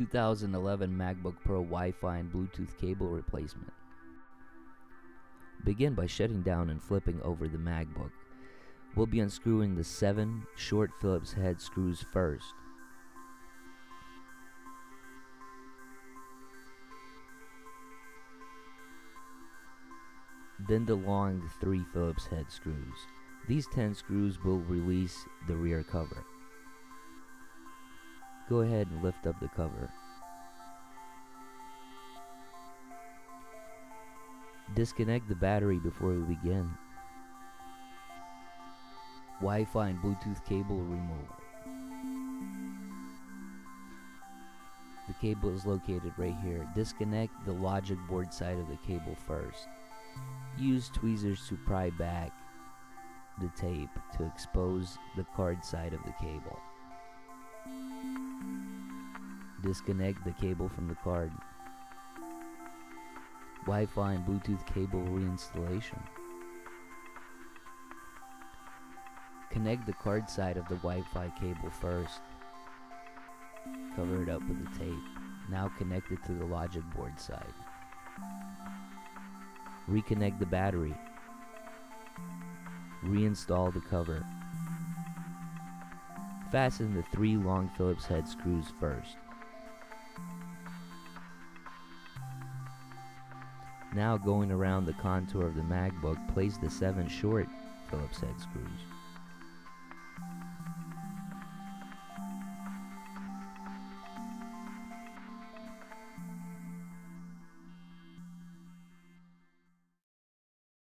2011 MacBook Pro Wi-Fi and Bluetooth cable replacement. Begin by shutting down and flipping over the MacBook. We'll be unscrewing the 7 short Phillips head screws first. Then the long 3 Phillips head screws. These 10 screws will release the rear cover. Go ahead and lift up the cover. Disconnect the battery before we begin. Wi-Fi and Bluetooth cable removal. The cable is located right here. Disconnect the logic board side of the cable first. Use tweezers to pry back the tape to expose the card side of the cable. Disconnect the cable from the card. Wi-Fi and Bluetooth cable reinstallation. Connect the card side of the Wi-Fi cable first. Cover it up with the tape. Now connect it to the logic board side. Reconnect the battery. Reinstall the cover. Fasten the 3 long Phillips head screws first. Now, going around the contour of the MacBook, place the 7 short Phillips head screws.